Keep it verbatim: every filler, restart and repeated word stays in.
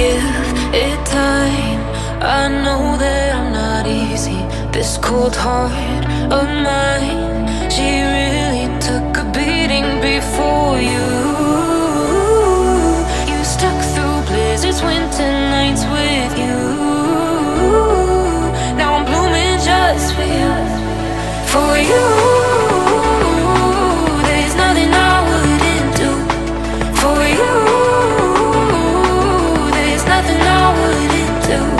give it time. I know that I'm not easy. This cold heart of mine, she really took a beating before you. You stuck through blizzards, winter nights with you. Now I'm blooming just for you. For you. Nothing I wouldn't do.